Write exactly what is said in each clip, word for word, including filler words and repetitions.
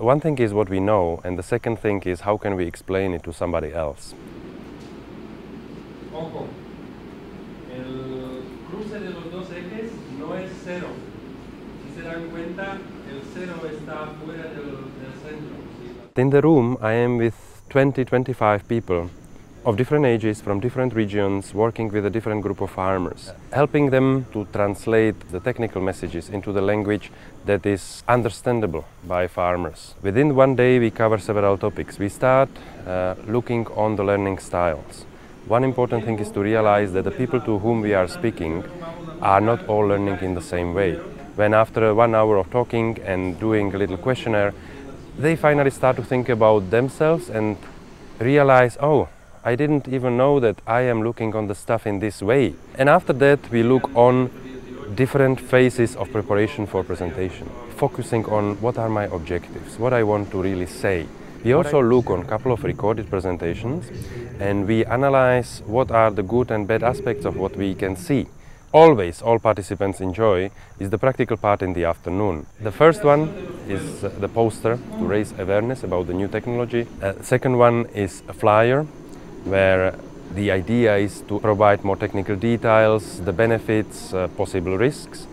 One thing is what we know, and the second thing is how can we explain it to somebody else. Ojo, el cruce de los dos ejes no es cero. Si se dan cuenta, el cero está fuera del, del centro. In the room I am with twenty to twenty-five people of different ages, from different regions, working with a different group of farmers, helping them to translate the technical messages into the language that is understandable by farmers. Within one day we cover several topics. We start uh, looking on the learning styles. One important thing is to realize that the people to whom we are speaking are not all learning in the same way. When after one hour of talking and doing a little questionnaire, they finally start to think about themselves and realize, oh, I didn't even know that I am looking on the stuff in this way. And after that we look on different phases of preparation for presentation, focusing on what are my objectives, what I want to really say. We also look on a couple of recorded presentations and we analyze what are the good and bad aspects of what we can see. Always all participants enjoy is the practical part in the afternoon. The first one is the poster to raise awareness about the new technology. Uh, second one is a flyer, where the idea is to provide more technical details, the benefits, uh, possible risks.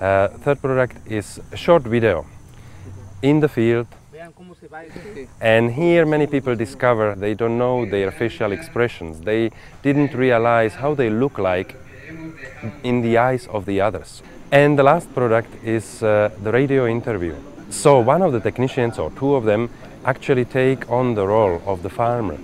Uh, third product is a short video in the field, and here many people discover they don't know their facial expressions. They didn't realize how they look like in the eyes of the others. And the last product is uh, the radio interview. So one of the technicians or two of them actually take on the role of the farmer,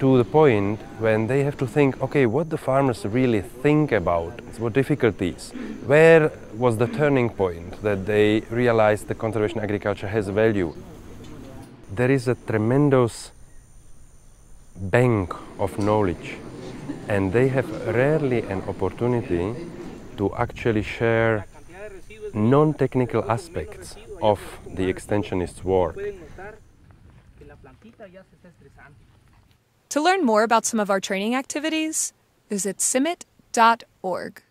to the point when they have to think, okay, what the farmers really think about, what difficulties, where was the turning point that they realized the conservation agriculture has value. There is a tremendous bank of knowledge and they have rarely an opportunity to actually share non-technical aspects of the extensionist's work. To learn more about some of our training activities, visit CIMMYT dot org.